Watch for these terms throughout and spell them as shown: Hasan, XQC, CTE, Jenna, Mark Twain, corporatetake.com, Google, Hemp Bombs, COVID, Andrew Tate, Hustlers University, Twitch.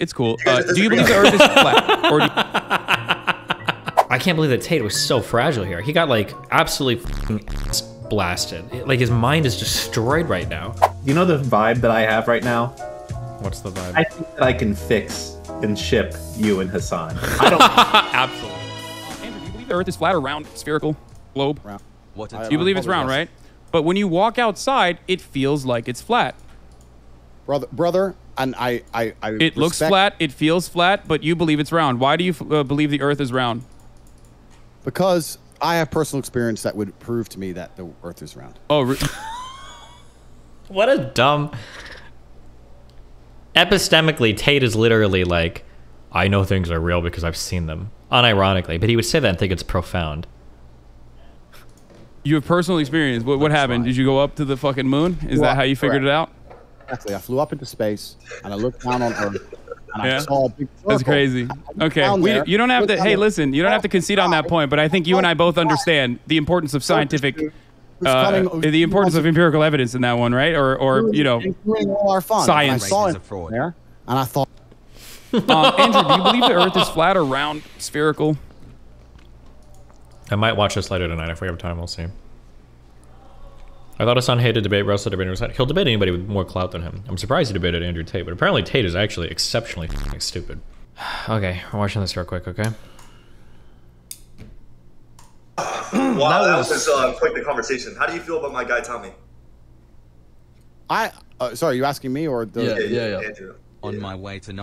It's cool. Do you believe the Earth is flat? Or do I can't believe that Tate was so fragile here. He got like absolutely blasted. Like his mind is destroyed right now. You know the vibe that I have right now? What's the vibe? I think that I can fix and ship you and Hasan. I don't. Absolutely. Andrew, do you believe the Earth is flat or round, spherical, globe? Round. What? You believe it's round, right? But when you walk outside, it feels like it's flat. Brother, and I it looks flat, it feels flat, but you believe it's round. Why do you believe the Earth is round? Because I have personal experience that would prove to me that the Earth is round. Oh, what a dumb. Epistemically, Tate is literally like, I know things are real because I've seen them. Unironically, but he would say that and think it's profound. You have personal experience. What happened? Did you go up to the fucking moon? Is that how you figured it out? Exactly. I flew up into space and I looked down on Earth and I saw a big circle. That's crazy. Okay. You don't have to, hey, listen, you don't have to concede on that point, but I think you and I both understand the importance of scientific, the importance of empirical evidence in that one, right? Or you know, science. I saw it there and I thought. Andrew, do you believe the Earth is flat or round, spherical? I might watch this later tonight if we have time, we'll see. I thought Hasan hated debate. Russell debated. He'll debate anybody with more clout than him. I'm surprised he debated Andrew Tate, but apparently Tate is actually exceptionally stupid. Okay, I'm watching this real quick, okay? Wow, that was quite the conversation. How do you feel about my guy Tommy? Sorry, you asking me or the... Yeah. Andrew. On my way to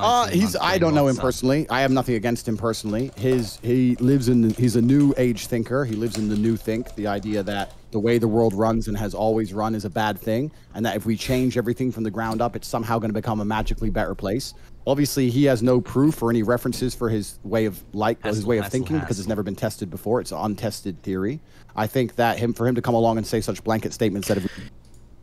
I don't know him personally. I have nothing against him personally. He's a new age thinker. He lives in the new think, the idea that the way the world runs and has always run is a bad thing, and that if we change everything from the ground up, it's somehow going to become a magically better place. Obviously, he has no proof or any references for his way of thinking because it's never been tested before. It's an untested theory. I think that for him to come along and say such blanket statements that if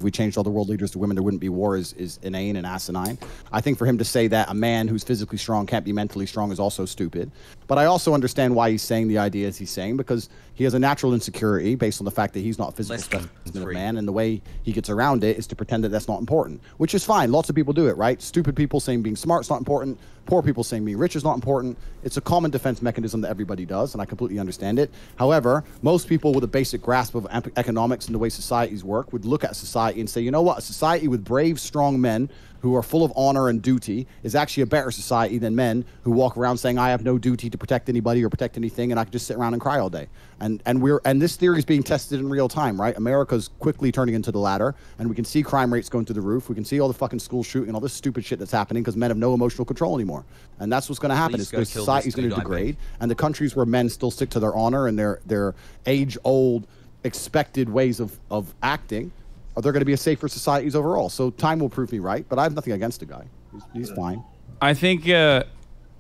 we changed all the world leaders to women, there wouldn't be war is inane and asinine. I think for him to say that a man who's physically strong can't be mentally strong is also stupid. But I also understand why he's saying the ideas he's saying, because he has a natural insecurity based on the fact that he's not physically strong as a man, and the way he gets around it is to pretend that that's not important, which is fine. Lots of people do it, right? Stupid people saying being smart is not important. Poor people saying being rich is not important. It's a common defense mechanism that everybody does, and I completely understand it. However, most people with a basic grasp of economics and the way societies work would look at society and say, you know what, a society with brave, strong men who are full of honor and duty is actually a better society than men who walk around saying, I have no duty to protect anybody or protect anything, and I can just sit around and cry all day. And this theory is being tested in real time, right? America's quickly turning into the latter, and we can see crime rates going through the roof. We can see all the fucking school shooting, all this stupid shit that's happening because men have no emotional control anymore. And that's what's going to happen. Is society's going to degrade, and the countries where men still stick to their honor and their age-old expected ways of acting, they're going to be a safer societies overall. So time will prove me right, but I have nothing against the guy. He's fine. I think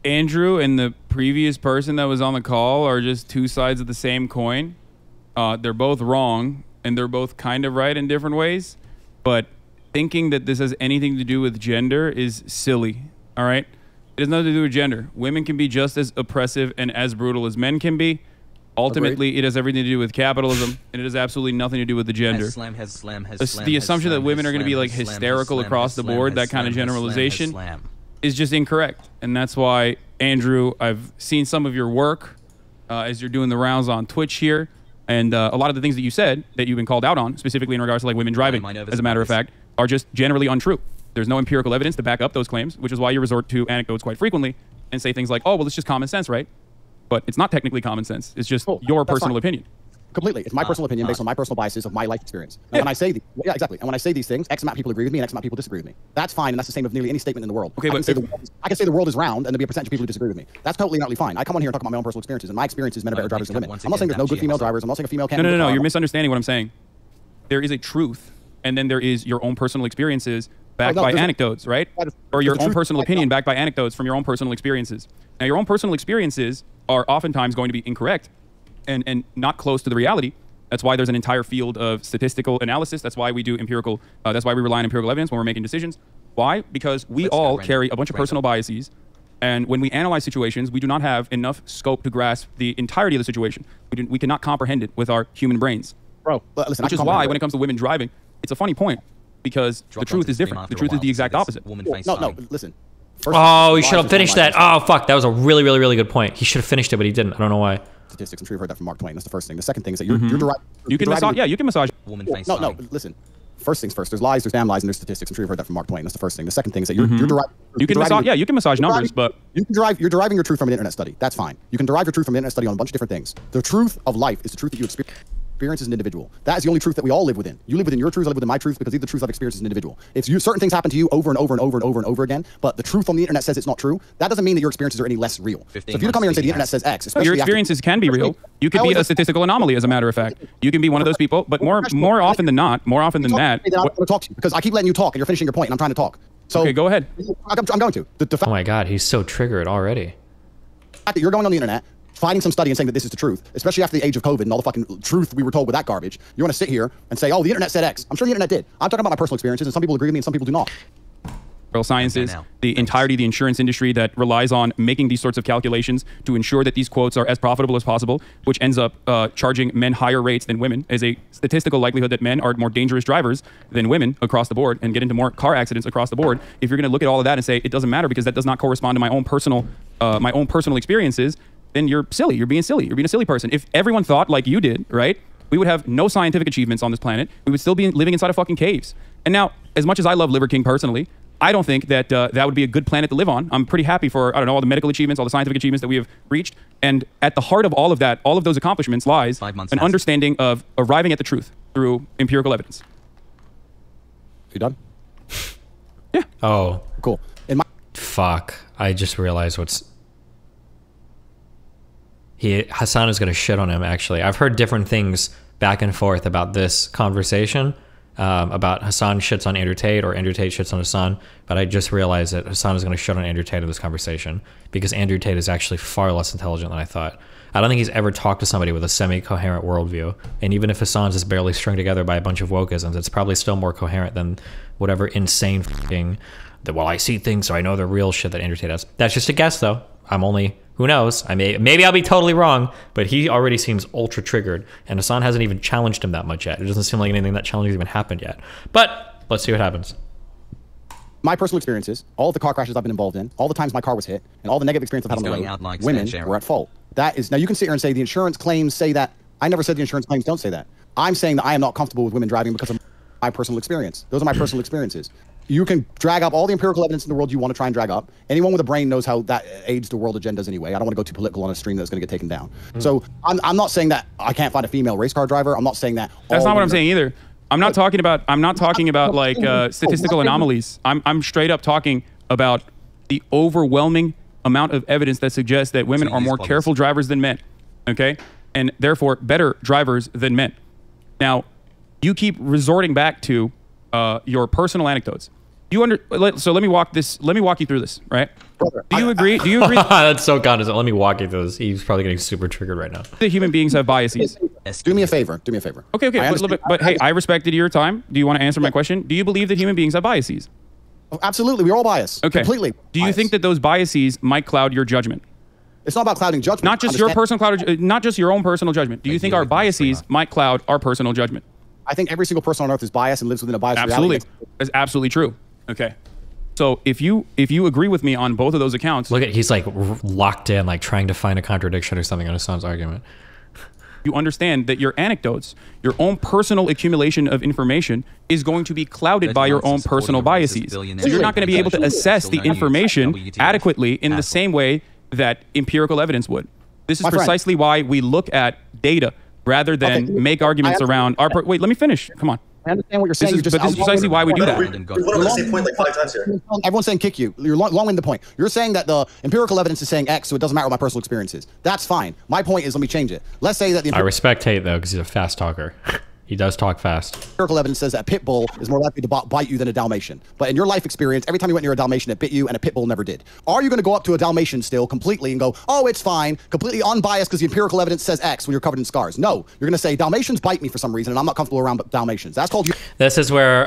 Andrew and the previous person that was on the call are just two sides of the same coin. They're both wrong, and they're both kind of right in different ways. But thinking that this has anything to do with gender is silly, all right? It has nothing to do with gender. Women can be just as oppressive and as brutal as men can be. Ultimately, it has everything to do with capitalism, and it has absolutely nothing to do with the gender. The assumption that women are going to be like hysterical across the board, that kind of generalization, is just incorrect. And that's why, Andrew, I've seen some of your work as you're doing the rounds on Twitch here, and a lot of the things that you said that you've been called out on, specifically in regards to like women driving, as a matter of fact, are just generally untrue. There's no empirical evidence to back up those claims, which is why you resort to anecdotes quite frequently and say things like, oh, well, it's just common sense, right? But it's not technically common sense. It's just your personal opinion. Completely. It's my personal opinion based on my personal biases of my life experience. And when I say and when I say these things, X amount of people agree with me and X amount of people disagree with me. That's fine, and that's the same of nearly any statement in the world. Okay, I can say the world is round and there'll be a percentage of people who disagree with me. That's totally fine. I come on here and talk about my own personal experiences, and my experiences men are better drivers than women. I'm not saying there's no good female drivers. I'm not saying a female can't. No, you're misunderstanding what I'm saying. There is a truth, and then there is your own personal experiences backed by anecdotes, right? Or your own personal opinion backed by anecdotes from your own personal experiences. Now, your own personal experiences are oftentimes going to be incorrect and not close to the reality. That's why there's an entire field of statistical analysis. That's why we do empirical, that's why we rely on empirical evidence when we're making decisions. Why? Because we all carry a bunch of personal biases. And when we analyze situations, we do not have enough scope to grasp the entirety of the situation. We cannot comprehend it with our human brains. Bro, listen, which is why when it comes to women driving, it's a funny point because the truth is different. The truth is the exact opposite. No, listen. Oh, he should have finished that. Oh, fuck. That was a really, really, really good point. He should have finished it, but he didn't. I don't know why. Statistics. I'm sure you've heard that from Mark Twain. That's the first thing. The second thing is that you're deriving. You can massage. Yeah, you can massage. Woman face. No, no. Listen. First things first. There's lies. There's damn lies, and there's statistics. I'm sure you've heard that from Mark Twain. That's the first thing. The second thing is that you're deriving. You can massage. Yeah, you can massage numbers, but you're deriving your truth from an internet study. That's fine. You can derive your truth from an internet study on a bunch of different things. The truth of life is the truth that you experience. Experience as an individual. That is the only truth that we all live within. You live within your truth, I live within my truth, because these are the truths I've experienced as an individual. If you, certain things happen to you over and over and over and over and over again, but the truth on the internet says it's not true, that doesn't mean that your experiences are any less real. So if you come here and say the internet says X, especially your experiences can be real. You could be a statistical anomaly, as a matter of fact. You can be one of those people, but more often than not, I'm going to talk to you because I keep letting you talk and you're finishing your point and I'm trying to talk. So okay, go ahead. I'm going to. Oh my God, he's so triggered already. The fact that you're going on the internet, finding some study and saying that this is the truth, especially after the age of COVID and all the fucking truth we were told with that garbage. You want to sit here and say, oh, the internet said X. I'm sure the internet did. I'm talking about my personal experiences, and some people agree with me and some people do not. Real sciences, the entirety of the insurance industry that relies on making these sorts of calculations to ensure that these quotes are as profitable as possible, which ends up charging men higher rates than women, is a statistical likelihood that men are more dangerous drivers than women across the board and get into more car accidents across the board. If you're going to look at all of that and say it doesn't matter because that does not correspond to my own personal experiences, then you're silly. You're being silly. You're being a silly person. If everyone thought like you did, right, we would have no scientific achievements on this planet. We would still be living inside of fucking caves. And now, as much as I love Liver King personally, I don't think that that would be a good planet to live on. I'm pretty happy for, I don't know, all the medical achievements, all the scientific achievements that we have reached. And at the heart of all of that, all of those accomplishments lies an understanding of arriving at the truth through empirical evidence. You done? Yeah. Oh. Cool. Fuck. I just realized what's... Hasan is going to shit on him, actually. I've heard different things back and forth about this conversation, about Hasan shits on Andrew Tate or Andrew Tate shits on Hasan, but I just realized that Hasan is going to shit on Andrew Tate in this conversation because Andrew Tate is actually far less intelligent than I thought. I don't think he's ever talked to somebody with a semi-coherent worldview, and even if Hasan's is barely strung together by a bunch of wokeisms, it's probably still more coherent than whatever insane f***ing, well, I see things so I know they're real shit that Andrew Tate has. That's just a guess, though. I'm only... Who knows? Maybe I'll be totally wrong, but he already seems ultra triggered, and Hasan hasn't even challenged him that much yet. It doesn't seem like anything that challenge has even happened yet. But let's see what happens. My personal experiences, all of the car crashes I've been involved in, all the times my car was hit, and all the negative experience I've had on the road, like women were at fault. That is, now you can sit here and say the insurance claims say that. I never said the insurance claims don't say that. I'm saying that I am not comfortable with women driving because of my personal experience. Those are my personal experiences. You can drag up all the empirical evidence in the world you want to try and drag up. Anyone with a brain knows how that aids the world agendas anyway. I don't want to go too political on a stream that's going to get taken down. So I'm not saying that I can't find a female race car driver. I'm not saying that. That's not what I'm saying either. I'm not talking about like statistical anomalies. I'm straight up talking about the overwhelming amount of evidence that suggests that women are more careful drivers than men. Okay. And therefore better drivers than men. Now you keep resorting back to your personal anecdotes. So let me walk you through this, right? Brother, do you agree? That's so condescending. Let me walk you through this. He's probably getting super triggered right now. The human beings have biases. Do me a favor. Okay. But hey, I respected your time. Do you want to answer my question? Do you believe that human beings have biases? Oh, absolutely. We're all biased. Okay. Completely. Do you think that those biases might cloud your judgment? It's not about clouding judgment. Not just your personal not just your own personal judgment. Do you think our biases might cloud our personal judgment? I think every single person on earth is biased and lives within a biased reality. That's absolutely true. Okay, so if you agree with me on both of those accounts, look at he's like locked in, like trying to find a contradiction or something on Hasan's argument. You understand that your anecdotes, your own personal accumulation of information, is going to be clouded by your own personal biases. So you're not going to be able to assess the information adequately in the same way that empirical evidence would. This is precisely why we look at data rather than make arguments around our. Wait, let me finish. Come on. I understand what you're saying. This is precisely why we do that. Everyone's saying kick you. You're long in the point. You're saying that the empirical evidence is saying X, so it doesn't matter what my personal experience is. That's fine. My point is, let me change it. Let's say that the... I respect Tate, though, because he's a fast talker. He does talk fast. Empirical evidence says that a pit bull is more likely to bite you than a Dalmatian. But in your life experience, every time you went near a Dalmatian, it bit you, and a pit bull never did. Are you going to go up to a Dalmatian still completely and go, oh, it's fine, completely unbiased because the empirical evidence says X when you're covered in scars? No, you're going to say Dalmatians bite me for some reason, and I'm not comfortable around Dalmatians. That's called you. This is where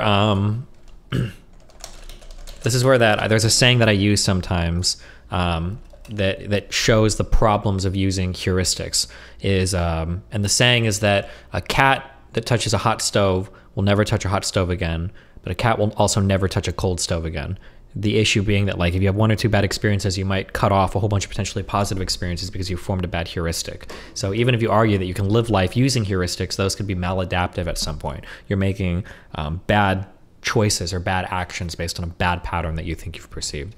this is where that there's a saying that I use sometimes that shows the problems of using heuristics is, and the saying is that a cat that touches a hot stove will never touch a hot stove again, but a cat will also never touch a cold stove again. The issue being that, like, if you have one or two bad experiences, you might cut off a whole bunch of potentially positive experiences because you formed a bad heuristic. So even if you argue that you can live life using heuristics, those could be maladaptive at some point. You're making bad choices or bad actions based on a bad pattern that you think you've perceived.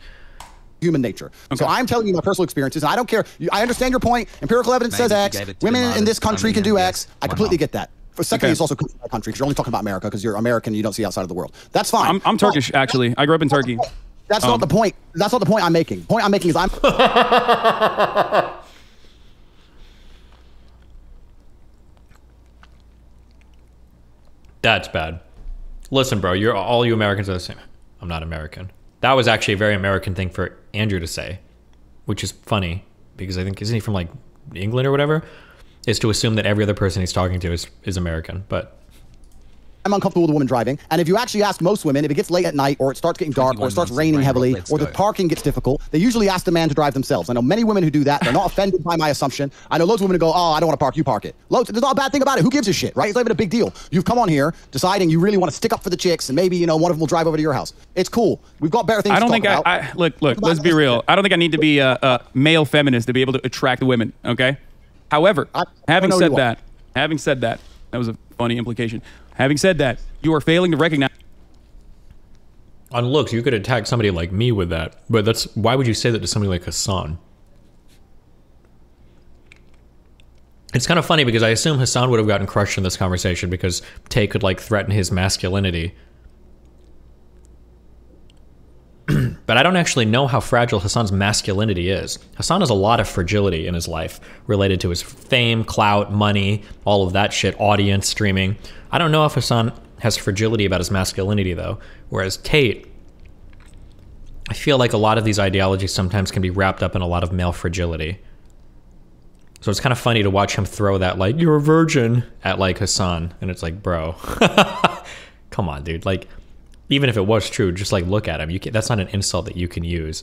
Human nature. Okay. So I'm telling you my personal experiences. And I don't care. I understand your point. Empirical evidence says X. Women in this country can do X. I completely get that. For secondly, it's also country by country, because you're only talking about America because you're American and you don't see outside of the world. That's fine. I'm Turkish, actually. I grew up in Turkey. That's not the point. That's not the point I'm making. The point I'm making is I'm... That's bad. Listen, bro, you're all you Americans are the same. I'm not American. That was actually a very American thing for Andrew to say, which is funny because I think, isn't he from like England or whatever? Is to assume that every other person he's talking to is American, but... I'm uncomfortable with a woman driving, and if you actually ask most women, if it gets late at night, or it starts getting dark, or it starts raining heavily, or the parking gets difficult, they usually ask the man to drive themselves. I know many women who do that. They're not offended by my assumption. I know loads of women who go, oh, I don't want to park, you park it. Loads, there's not a bad thing about it. Who gives a shit, right? It's not even a big deal. You've come on here deciding you really want to stick up for the chicks, and maybe, you know, one of them will drive over to your house. It's cool. We've got better things to talk about. Look, let's be real. I don't think I need to be a male feminist to be able to attract women, okay? However, having said that, that was a funny implication. Having said that, you are failing to recognize. On looks, you could attack somebody like me with that, but that's why would you say that to somebody like Hasan? It's kind of funny because I assume Hasan would have gotten crushed in this conversation because Tay could like threaten his masculinity. But I don't actually know how fragile Hasan's masculinity is. Hasan has a lot of fragility in his life related to his fame, clout, money, all of that shit, audience, streaming. I don't know if Hasan has fragility about his masculinity though, whereas Tate, I feel like a lot of these ideologies sometimes can be wrapped up in a lot of male fragility. So it's kind of funny to watch him throw that like, you're a virgin at like Hasan, and it's like, bro, come on dude, like, even if it was true, just like look at him. You can't, that's not an insult that you can use.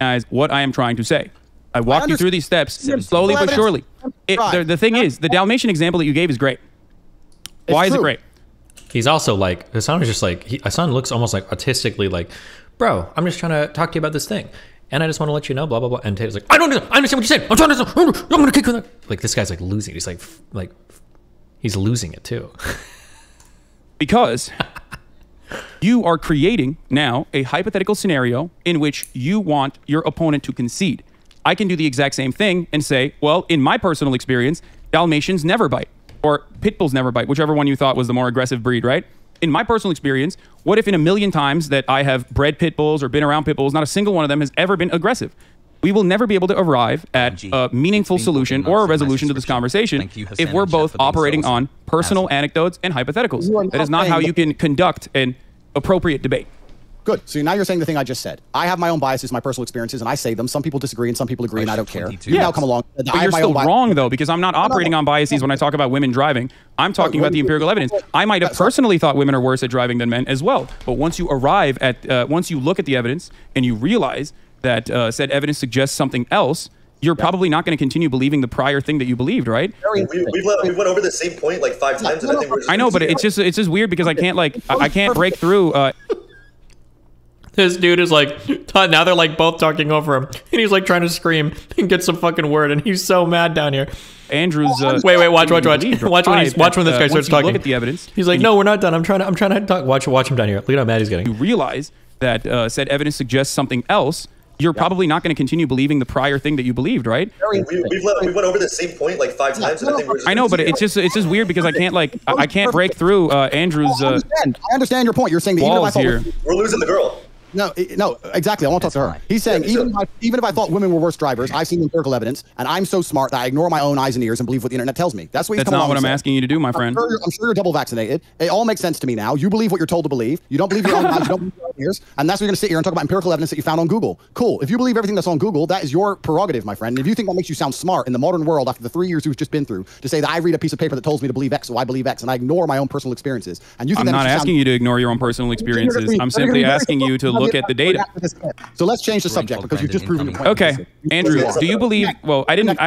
Guys, what I am trying to say. I walked you through these steps slowly but surely. The thing is, the Dalmatian example that you gave is great. Why is it great? He's also like, Hasan is just like, Hasan looks almost like autistically like, bro, I'm just trying to talk to you about this thing. And I just want to let you know, blah, blah, blah. And Tate's like, I don't know. I understand what you said. I'm trying to, I'm going to kick you. Like this guy's like losing. He's like, he's losing it too. Because... you are creating now a hypothetical scenario in which you want your opponent to concede. I can do the exact same thing and say, well, in my personal experience, Dalmatians never bite, or pit bulls never bite, whichever one you thought was the more aggressive breed, right? In my personal experience, what if in a million times that I have bred pit bulls or been around pit bulls, not a single one of them has ever been aggressive? We will never be able to arrive at a meaningful solution or a resolution to this conversation if we're both operating on personal anecdotes and hypotheticals. That is not how you can conduct an appropriate debate. Good. So now you're saying the thing I just said. I have my own biases, my personal expences, and I say them. Some people disagree and some people agree, and I don't care. You now come along. But you're still wrong, though, because I'm not operating on biases when I talk about women driving. I'm talking about the empirical evidence. I might have personally thought women are worse at driving than men as well. But once you arrive at, once you look at the evidence and you realize that said evidence suggests something else, you're probably not going to continue believing the prior thing that you believed, right? We've went over the same point like 5 times. And I think we're just but it's just weird because I can't like, I can't break through. This dude is like, now they're like both talking over him and he's like trying to scream and get some fucking word. And he's so mad down here. Andrew's, wait, watch when this guy starts talking. Look at the evidence. He's like, no, we're not done. I'm trying to talk. Watch him down here. Look at how mad he's getting. You realize that said evidence suggests something else. You're probably not going to continue believing the prior thing that you believed, right? We've went over the same point like 5 times. And I think we're just but it's just weird because I can't like I can't break through Andrew's. I understand your point. You're saying that even if I thought we're losing the girl. No, exactly. I won't talk to her. He's saying even if I thought women were worse drivers, I've seen empirical evidence, and I'm so smart that I ignore my own eyes and ears and believe what the internet tells me. That's what he's coming on. That's not what I'm asking you to do, my friend. I'm sure you're double vaccinated. It all makes sense to me now. You believe what you're told to believe. You don't believe your own eyes. You don't believe your own ears. And that's what you're going to sit here and talk about empirical evidence that you found on Google. Cool. If you believe everything that's on Google, that is your prerogative, my friend. And if you think that makes you sound smart in the modern world after the 3 years we've just been through, to say that I read a piece of paper that tells me to believe X, so I believe X, and I ignore my own personal experiences. And you think I'm not asking you to ignore your own personal experiences. I'm simply asking you to look at the data. So let's change the subject because you've just proven your point. Okay, Andrew, do you believe? Well, I didn't.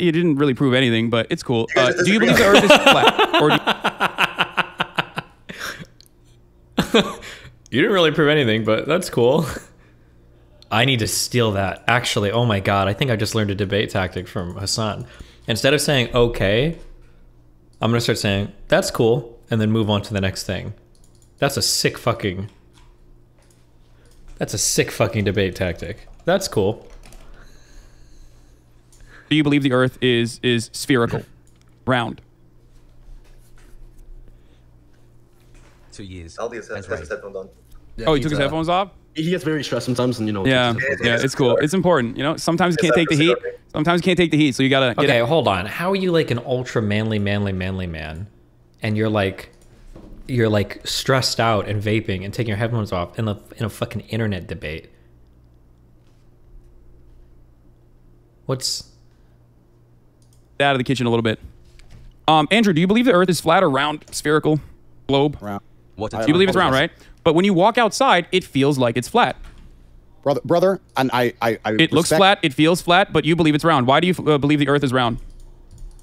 You didn't really prove anything, but it's cool. Do you believe the Earth is flat? Or do You didn't really prove anything, but that's cool. I need to steal that. Actually, oh my god, I think I just learned a debate tactic from Hasan. Instead of saying, okay, I'm gonna start saying, that's cool, and then move on to the next thing. That's a sick fucking debate tactic. That's cool. Do you believe the Earth is spherical? Round. 2 years. Oh, he took his headphones off? He gets very stressed sometimes, and you know. Yeah, yeah, it's cool. It's important, you know. Sometimes you can't take the heat. Sometimes you can't take the heat, so you gotta. Okay, hold on. How are you like an ultra manly man, and you're like stressed out and vaping and taking your headphones off in a fucking internet debate? What's out of the kitchen a little bit? Andrew, do you believe the Earth is flat or round, spherical, globe? Round. What? Do you believe it's round, right? But when you walk outside, it feels like it's flat. Brother, and I it looks flat, it feels flat, but you believe it's round. Why do you believe the Earth is round?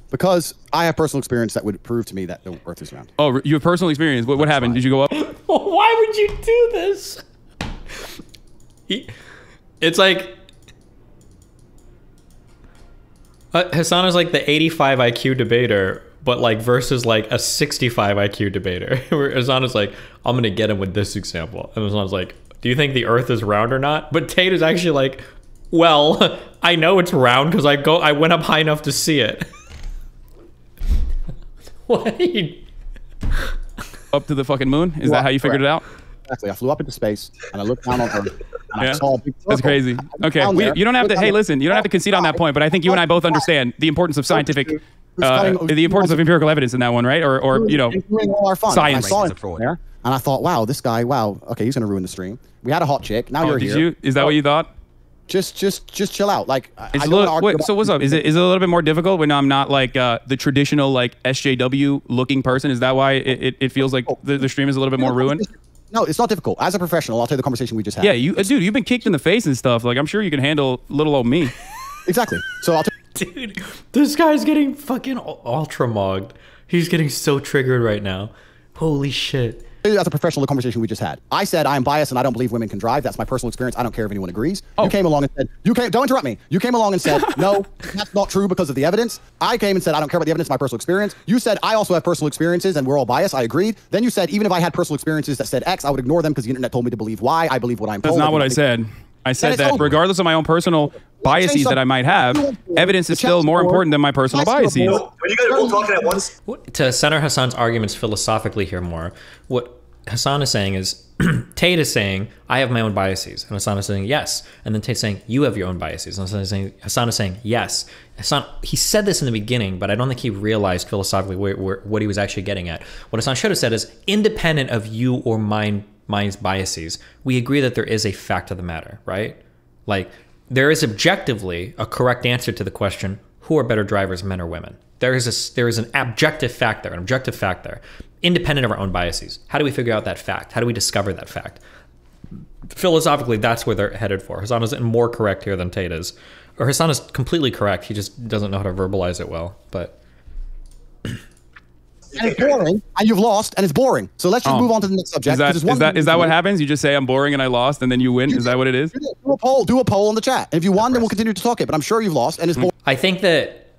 Because I have personal experience that would prove to me that the Earth is round. Oh, you have personal experience. What happened? Did you go up? Why would you do this? It's like... Hasan is like the 85 IQ debater, but like versus like a 65 IQ debater. Where Hasan is like, I'm gonna get him with this example. And Hasan's like, do you think the Earth is round or not? But Tate is actually like, well, I know it's round because I went up high enough to see it. What are you... Up to the fucking moon? Is that how you figured it out? Exactly. I flew up into space and I looked down on Earth. Yeah. That's crazy. Okay, you don't have to. Hey, listen, you don't have to concede on that point, but I think you and I both understand the importance of scientific, the importance of empirical evidence in that one, right? Or you know, science. I saw him there, and I thought, wow, this guy, wow, okay, he's gonna ruin the stream. We had a hot chick. Now you're here. Is that what you thought? Just chill out. Like, it's so what's up? Is it a little bit more difficult when I'm not like the traditional like SJW looking person? Is that why it feels like the stream is a little bit more ruined? No, it's not difficult. As a professional, I'll tell you the conversation we just had. Yeah, dude, you've been kicked in the face and stuff. Like, I'm sure you can handle little old me. Exactly. So I'll tell you. Dude, this guy's getting fucking ultra mogged. He's getting so triggered right now. Holy shit. As a professional, the conversation we just had. I said I am biased and I don't believe women can drive. That's my personal experience. I don't care if anyone agrees. Oh. You came along and said, don't interrupt me. You came along and said, no, that's not true because of the evidence. I came and said, I don't care about the evidence, my personal experience. You said, I also have personal experiences and we're all biased. I agreed. Then you said, even if I had personal experiences that said X, I would ignore them because the internet told me to believe Y. I believe what I'm told. That's not what I said. I said that regardless of my own personal biases that I might have, evidence is still more important than my personal biases. When you guys are all talking at once. To center Hasan's arguments philosophically here more, what Hasan is saying is, Tate is saying, I have my own biases. And Hasan is saying, yes. And then Tate's saying, you have your own biases. And Hasan is saying, yes. Hasan, he said this in the beginning, but I don't think he realized philosophically what he was actually getting at. What Hasan should have said is, independent of you or mine's biases, we agree that there is a fact of the matter, right? Like, there is objectively a correct answer to the question, who are better drivers, men or women? There is an objective fact there, independent of our own biases. How do we figure out that fact? How do we discover that fact? Philosophically, that's where they're headed for. Hasan is more correct here than Tate is. Or Hasan is completely correct, he just doesn't know how to verbalize it well, but... And it's boring, and you've lost, and it's boring. So let's just move on to the next subject. Is that what happens? You just say I'm boring and I lost, and then you win. Is that what it is? Do a poll in the chat. If you won, then we'll continue to talk it. But I'm sure you've lost, and it's boring. I think that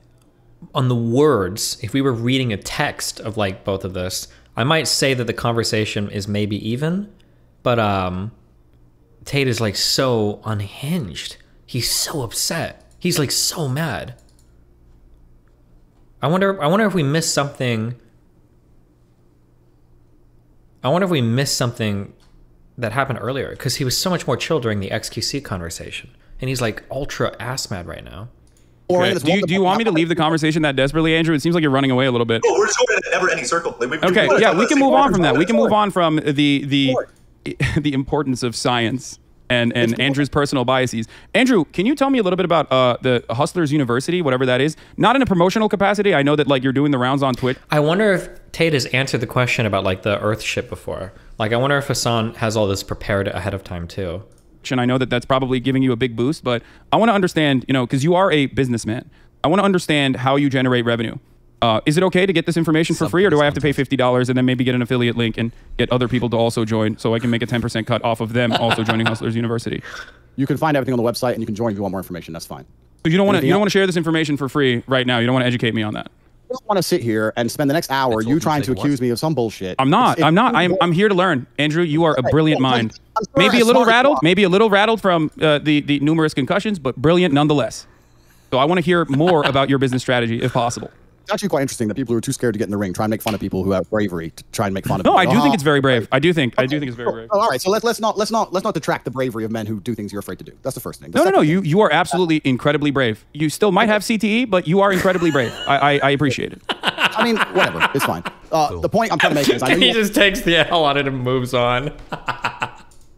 on the words, if we were reading a text of like both of this, I might say that the conversation is maybe even, but Tate is like so unhinged. He's so upset. He's like so mad. I wonder if we missed something. I wonder if we missed something that happened earlier, because he was so much more chill during the XQC conversation, and he's like ultra ass mad right now. Okay. Do you want me to leave the conversation that desperately, Andrew? It seems like you're running away a little bit. Oh, we're just going in a never-ending circle. Okay, yeah, we can move on from that. We can move on from the importance of science and Andrew's personal biases. Andrew, can you tell me a little bit about the Hustlers University, whatever that is? Not in a promotional capacity. I know that like you're doing the rounds on Twitch. I wonder if Tate has answered the question about like the Earth shit before. Like I wonder if Hasan has all this prepared ahead of time too. And I know that that's probably giving you a big boost, but I want to understand, you know, because you are a businessman. I want to understand how you generate revenue. Is it okay to get this information for free, or do I have to pay $50 and then maybe get an affiliate link and get other people to also join so I can make a 10% cut off of them also joining Hustlers University? You can find everything on the website and you can join if you want more information. That's fine. So you don't want to share this information for free right now. You don't want to educate me on that. I don't want to sit here and spend the next hour trying to accuse me of some bullshit. I'm not. I'm not. I'm here to learn. Andrew, you are a brilliant mind. Maybe a little rattled. Maybe a little rattled from the numerous concussions, but brilliant nonetheless. So I want to hear more about your business strategy if possible. It's actually quite interesting that people who are too scared to get in the ring try and make fun of people who have bravery to try and make fun of people. No, I do think it's very brave. I do think it's very brave. Oh, all right, so let's not detract the bravery of men who do things you're afraid to do. That's the first thing. No, you are absolutely incredibly brave. You still might have CTE, but you are incredibly brave. I appreciate it. I mean, whatever, it's fine. Cool. The point I'm trying to make is he just takes the L on it and moves on.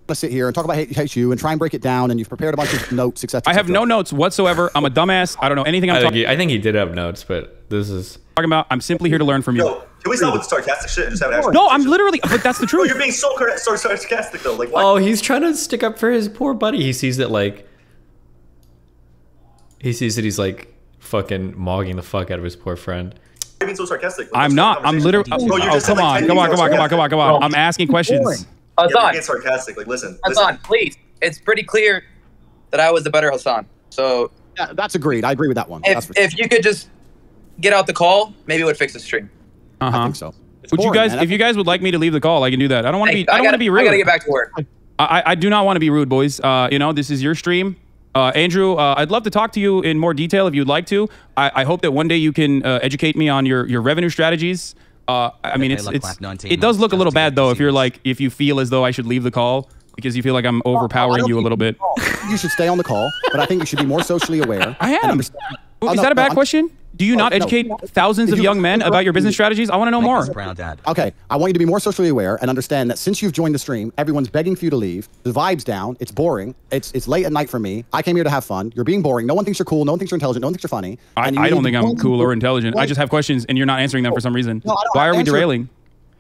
To sit here and talk about hate you and try and break it down, and you've prepared a bunch of notes, etc. I have no notes whatsoever. I'm a dumbass. I don't know anything. I think he did have notes, but this is talking about. I'm simply here to learn from you. Yo, can we stop with sarcastic shit and just have an actual conversation? I'm literally, but that's the truth. No, you're being so sarcastic though. Like, why? Oh, he's trying to stick up for his poor buddy. He sees that he's like fucking mogging the fuck out of his poor friend. You're being so sarcastic. I'm not. I'm literally. Come on. I'm asking questions. Hasan, sarcastic. Like, listen, please. It's pretty clear that I was the better Hasan. So yeah, that's agreed. I agree with that one. If you could just get out the call, maybe it would fix the stream. I think so. If you guys would like me to leave the call, I can do that. I don't want to be rude. I gotta get back to work. I do not want to be rude, boys. You know, this is your stream. Andrew, I'd love to talk to you in more detail if you'd like to. I hope that one day you can educate me on your revenue strategies. I mean, it does look a little bad though. If you feel as though I should leave the call because you feel like I'm overpowering you a little bit. You should stay on the call, but I think you should be more socially aware. I am. Is that a bad question? Do you not educate thousands of young men about your business strategies? I want to know more. Okay, I want you to be more socially aware and understand that since you've joined the stream, everyone's begging for you to leave. The vibe's down. It's boring. It's late at night for me. I came here to have fun. You're being boring. No one thinks you're cool. No one thinks you're intelligent. No one thinks you're funny. I don't think I'm cool or intelligent. I just have questions, and you're not answering them for some reason. Why are we derailing?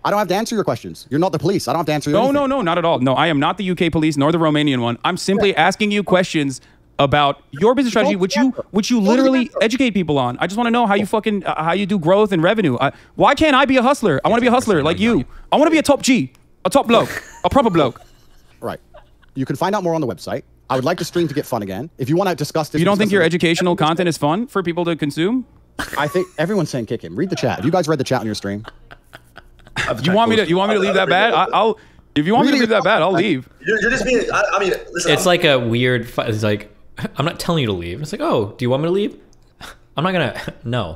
I don't have to answer your questions. You're not the police. I don't have to answer your questions. No, not at all. No, I am not the UK police nor the Romanian one. I'm simply asking you questions about your business strategy, which you literally educate people on. I just want to know how you fucking how you do growth and revenue. Why can't I be a hustler? I want to be a hustler like you. I want to be a top G, a top bloke, a proper bloke. Right. You can find out more on the website. I would like the stream to get fun again. If you want to discuss this, you don't think your educational content is fun for people to consume? I think everyone's saying kick him. Read the chat. Have you guys read the chat on your stream? You want me to leave that bad? I'll. If you want me to leave that bad, I'll leave. You're just being. I mean, listen. It's like a weird. It's like. I'm not telling you to leave. It's like, oh, do you want me to leave? No, I'm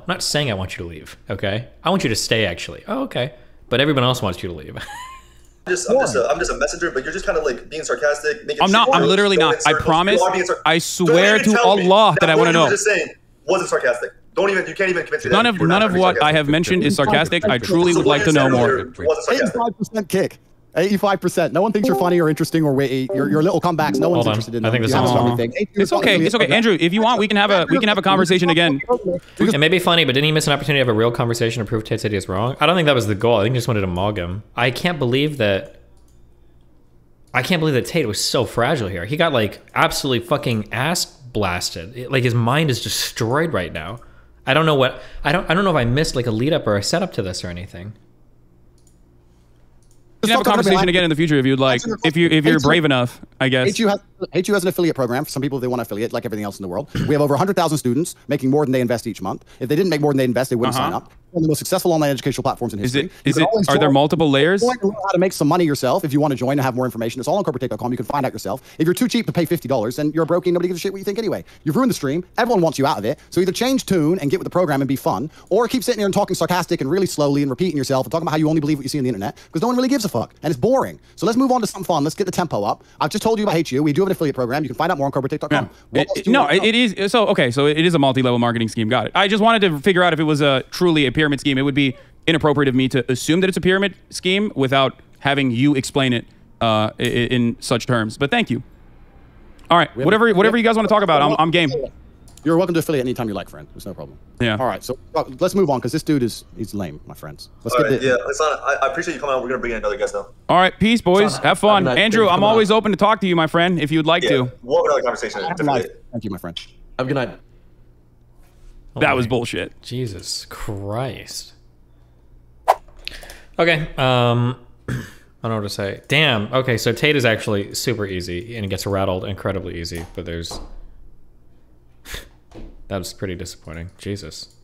not saying I want you to leave, okay? I want you to stay, actually. Oh, okay. But everyone else wants you to leave. I'm just a messenger, but you're just kind of like being sarcastic. I'm literally not. I promise. I swear to Allah that I want to know. Just saying, wasn't sarcastic. Don't even, you can't even convince me. None of what I have mentioned is sarcastic. I truly would like to know more. 85% kick. 85%. No one thinks you're funny or interesting or witty. Your little comebacks. No one's interested in them. I think it's okay. It's okay, Andrew. If you want, we can have a conversation again. It may be funny, but didn't he miss an opportunity to have a real conversation to prove Tate's ideas wrong? I don't think that was the goal. I think he just wanted to mog him. I can't believe that Tate was so fragile here. He got like absolutely fucking ass blasted. Like his mind is destroyed right now. I don't know if I missed like a lead up or a setup to this or anything. We can have a conversation again in the future if you'd like, if you're brave enough, I guess. HU has an affiliate program for some people if they want to affiliate, like everything else in the world. We have over 100,000 students making more than they invest each month. If they didn't make more than they invest, they wouldn't sign up. One of the most successful online educational platforms in history. Are there multiple layers? You can learn how to make some money yourself if you want to join and have more information. It's all on corporatetake.com. You can find out yourself. If you're too cheap to pay $50, then you're broke and nobody gives a shit what you think anyway. You've ruined the stream. Everyone wants you out of it. So either change tune and get with the program and be fun, or keep sitting here and talking sarcastic and really slowly and repeating yourself and talking about how you only believe what you see on the internet because no one really gives a fuck and it's boring. So let's move on to some fun. Let's get the tempo up. I've just told you about HU. We do have an affiliate program. You can find out more on corporatete.com. Yeah. So it is a multi-level marketing scheme. Got it. I just wanted to figure out if it was truly a pyramid scheme. It would be inappropriate of me to assume that it's a pyramid scheme without having you explain it in such terms. But thank you. All right, whatever you guys want to talk about, I'm game. You're welcome to affiliate anytime you like, friend. There's no problem. Yeah. All right, so let's move on because this dude he's lame, my friends. I appreciate you coming out. We're gonna bring in another guest now. All right, peace, boys. Have fun, Andrew. I'm always open to talk to you, my friend, if you'd like to. We'll have another conversation. Thank you, my friend. Have a good night. That was bullshit. Jesus Christ. Okay. I don't know what to say. Damn. Okay, so Tate is actually super easy, and it gets rattled incredibly easy, but there's... That was pretty disappointing. Jesus.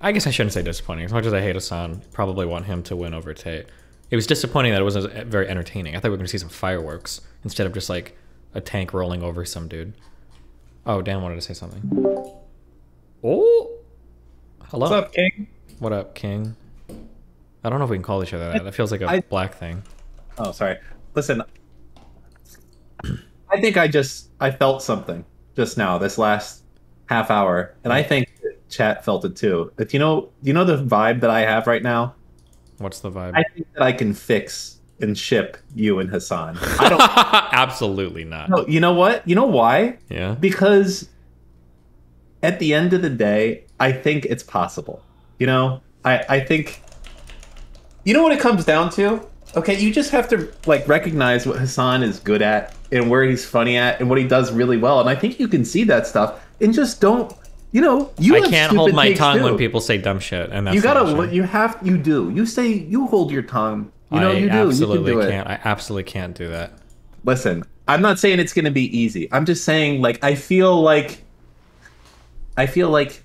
I guess I shouldn't say disappointing. As much as I hate Hasan, probably want him to win over Tate. It was disappointing that it wasn't very entertaining. I thought we were going to see some fireworks instead of just, like, a tank rolling over some dude. Oh, Dan wanted to say something. Oh! Hello. What's up, King? What up, King? I don't know if we can call each other that. That feels like a black thing. Oh, sorry. Listen, I think I felt something just now, this last half hour, and I think chat felt it too. But you know the vibe that I have right now? What's the vibe? I think that I can fix and ship you and Hasan. I don't absolutely not. No, you know what? You know why? Yeah. Because at the end of the day, I think it's possible. You know? I think, you know what it comes down to? Okay, you just have to like recognize what Hasan is good at and where he's funny at and what he does really well. And I think you can see that stuff and just don't, you know, I can't hold my tongue when people say dumb shit, and that's you hold your tongue. You know, I absolutely can't do that. Listen, I'm not saying it's going to be easy. I'm just saying, like, I feel like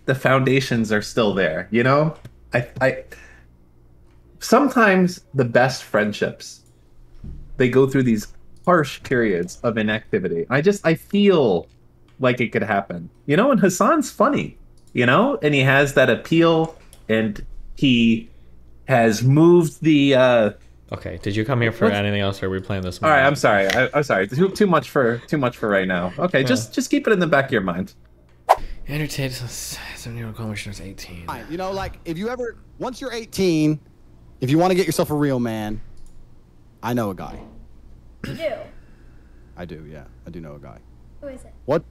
the foundations are still there. You know, I sometimes the best friendships, they go through these harsh periods of inactivity. I feel like it could happen, you know, and Hasan's funny, you know, and he has that appeal, and he has moved the, Okay, did you come here for anything else, or are we playing this morning? All right, I'm sorry. I'm sorry. Too much for right now. Okay, yeah. just keep it in the back of your mind. Andrew Tate is 70-year-old commissioner's 18. You know, like, if you ever, once you're 18, if you want to get yourself a real man, I know a guy. You do? I do, yeah. I do know a guy. Who is it? What?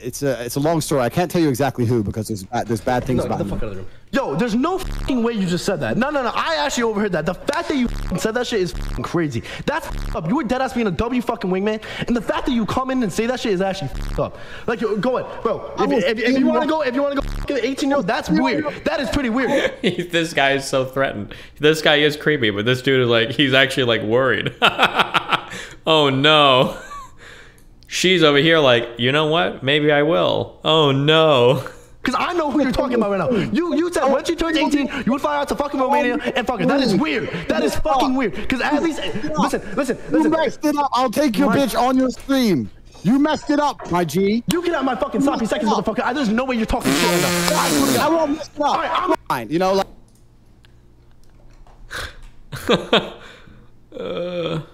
It's a long story. I can't tell you exactly who, because there's bad things about him. Yo, there's no fucking way you just said that. No. I actually overheard that. The fact that you said that shit is fucking crazy. That's up. You were dead ass being a W fucking wingman, and the fact that you come in and say that shit is actually up. Like, yo, go ahead, bro. If you want to go, fucking 18-year-old, that's weird. That is pretty weird. This guy is so threatened. This guy is creepy, but this dude is like, he's actually like worried. Oh no. She's over here like, you know what? Maybe I will. Oh no. Because I know who you're talking about right now. You said once you turned 18, you would fly out to fucking Romania and fucking. That is weird. That is fucking weird. Because at least, listen. You messed it up. I'll take your bitch on your stream. You messed it up, my G. You get out my fucking sloppy seconds, motherfucker. There's no way you're talking shit right now. I won't mess it up. All right, I'm fine. You know, like.